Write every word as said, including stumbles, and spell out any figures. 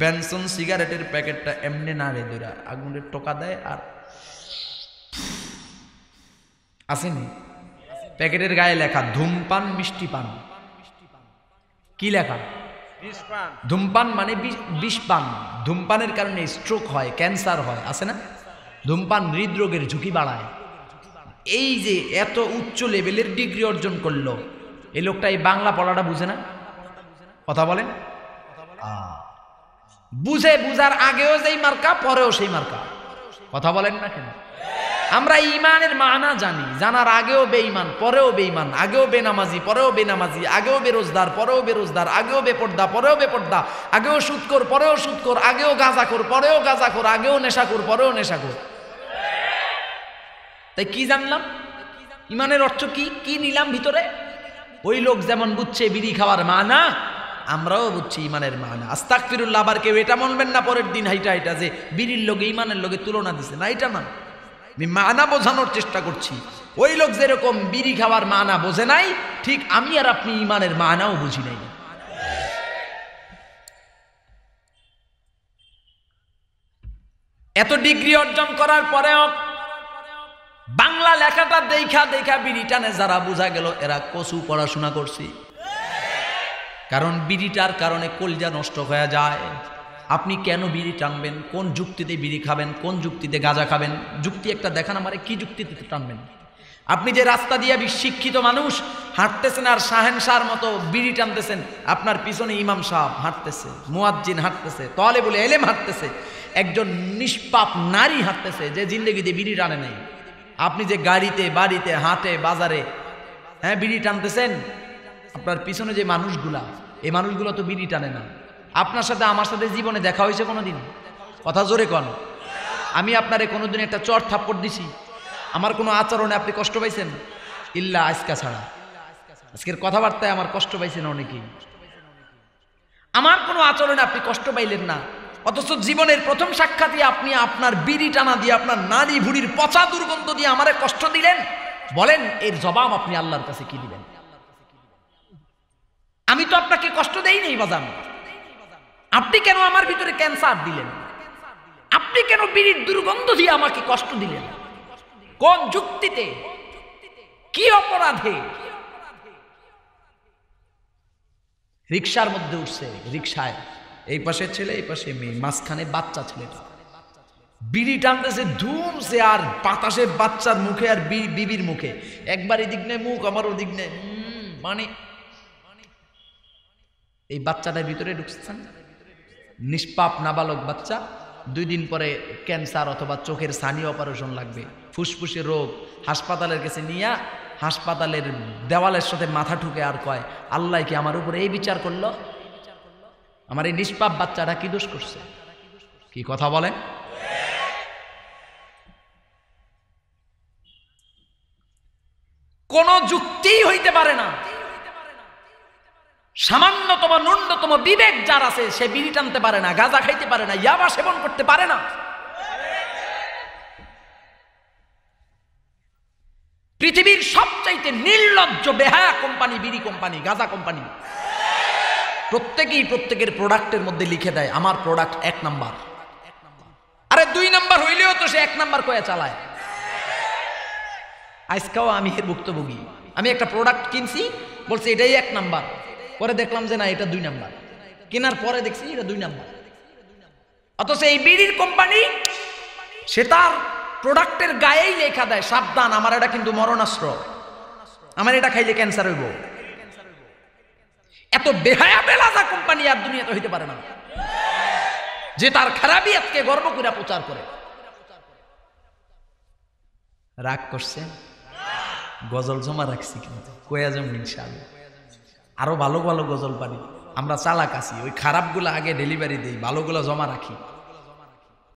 Benson सिगारेटर packet एमने नाड़े दूरा आगुने टोका they are आसेनी पैकेटेर गाए लेखा धूमपान मिष्टि पान की लेखा धूमपान माने विष पान धूमपानेर कारणे स्ट्रोक हय कैंसार हय आसे ना धूमपान हृदरोगेर झुंकी बाड़ाय एई जे एत उच्च लेभेलेर डिग्री अर्जन करलो ए लोकटा ए बांगला पढ़ाटा बुझे ना कथा बोलें बुझे बुझार आगेओ सेई मार्का परेओ सेई मार्का कथा बोलें ना केन आमरा ईमानेर माना जानी जानार आगेओ बेईमान परेओ बेईमान आगेओ बेनामाजी परेओ बेनामाजी आगेओ बेरोजगार परेओ बेरोजगार आगेओ बेपर्दा परेओ बेपर्दा आगेओ सूदखोर परेओ सूदखोर आगेओ गांजाखोर परेओ गांजाखोर आगेओ नेशाखोर परेओ नेशाखोर ताई कि जानलाम ईमानेर अर्थ कि कि निलाम भितरे ओई लोक जेमन बुझछे बिड़ी खावार माना আমরাও বুঝছি ইমানের মানা আস্তাগফিরুল্লাহ আবার কেউ এটা মানবেন না পরের দিন হাইটা এটা যে বিড়ির লগে ইমানের লগে তুলনা দিছে না এটা না আমি মানা বোঝানোর চেষ্টা করছি ওই লোক যেরকম বিড়ি খাওয়ার মানা বোঝে নাই ঠিক আমি আর আপনি ইমানের মানাও বুঝি নাই এত ডিগ্রি অর্জন করার পরেও বাংলা লেখাটা দেখা দেখা বিড়ি টানে যারা বোঝা গেল এরা কচু পড়াশোনা করছে कारण बीड़ीटार कारण कलजा नष्ट हो जाए आपनी क्यों बीड़ी टानबें कौन जुक्तिते बीड़ी खाबें कौन जुक्तिते गाजा खाबें जुक्ति एक देखान हमारे कि जुक्तिते टानबें आपनी जे रास्ता दिया शिक्षित मानूष हाँटतेछेन और शाहेनशाहर मतो बीड़ी टानतेछेन आपनार पिछने इमाम साहेब हाँटतेछे मुआज्जिन हाँटतेछे तालेबुल इलम हाँटतेछे एकजन निष्पाप नारी हाँटतेछे जे जिंदगीते बीड़ी टाने नाई आपनी जे गाड़ीते बाड़ीते हाटे बाजारे हाँ बीड़ी टानतेछेन आपनार पिछने जे मानुषगुला ए मानुषगुलो तो बीड़ी टाने ना आपनार साथे आमार साथे जीवने देखा हयेछे कोनोदिन कथा जोरे कोन आमी आपनारे कोनोदिन एकटा चोर थाप्पड़ दिछि आमार कोनो आचरणे आपनि कष्ट पाइछेन इल्ला आजका छाड़ा आजकेर कथाबार्ताय आमार कष्ट पाइछेन अनेकेई आमार कोनो आचरणे आपनि कष्ट पाइलेन ना অথচ জীবনের প্রথম সাক্ষাতে আপনি আপনার বিড়ি টানা দিয়ে আপনার নারী ভুড়ির পচা দুর্গন্ধ দিয়ে আমারে কষ্ট দিলেন বলেন এর জবাব আপনি আল্লাহর কাছে কি দিবেন आमी तो आपके कष्ट दे ही नहीं बजान आपनी केन आमार भितरे कैंसार दिलें आपनी केन बीड़ी दुर्गन्ध दिए आमाके कष्ट दिलें कोन जुक्तिते कि अपराधे रिक्शार मध्य उठसे रिक्शाय एई पाशे छेले एई पाशे मेये माझखाने बाच्चा छेलेटा बीड़ी टानतेछे धूम से आर बातासे बाच्चार मुखे आर बीबीर मुखे एकबार एदिक ने मुख आमार ओदिक ने माने এই বাচ্চাটার ভিতরে ঢুকছেন নিষ্পাপ নাবালক বাচ্চা দুই দিন পরে ক্যান্সার অথবা চোখের সানি অপারেশন লাগবে ফুসফুসে রোগ হাসপাতালের কাছে নিয়া হাসপাতালের দেওয়ালের সাথে মাথা ঠুকে আর কয় আল্লাহ কি আমার উপরে এই বিচার করলো আমার এই নিষ্পাপ বাচ্চাটা কি দোষ করছে কি কথা বলেন কোন যুক্তি হইতে পারে না सामान्यतम न्यूनतम विवेक जार आछे से बीड़ी टानते पारे ना गाजा खाइते पारे ना याबा सेवन करते पारे ना पृथिवीर सबचाइते निर्लज्ज बेहाया कोम्पानी बीड़ी कोम्पानी गाजा कोम्पानी प्रत्येकेई प्रत्येकेर प्रोडक्टेर मध्ये लिखे देय आमार प्रोडक्ट एक नम्बर अरे दुई नम्बर हইলেও তো সে এক नम्बर কয়ে চালায় আজকেও আমি এর ভুক্তভোগী আমি একটা প্রোডাক্ট কিনছি বলছে এটাই এক নাম্বার পরে দেখলাম যে না এটা দুই নাম্বার কেনার পরে দেখছি এটা দুই নাম্বার অথচ এই বিড়ির কোম্পানি সে তার প্রোডাক্টের গায়েই লেখা দেয় সাবধান আমার এটা কিন্তু মরণাস্ত্র আমার এটা খাইলে ক্যান্সার হইব এত বেহায়া বেলাজা কোম্পানি আর দুনিয়াতে হইতে পারে না যে তার খারাপিয়াতকে গর্ব করে প্রচার করে রাগ করছে গজল জমা রাখছি কিন্তু কোয়া জমা ইনশাআল্লাহ आरो भालो भालो गजल पानी आमरा चालाक आछि ओई खारापगुला आगे डेलिवरी देई भालोगुला जमा राखी।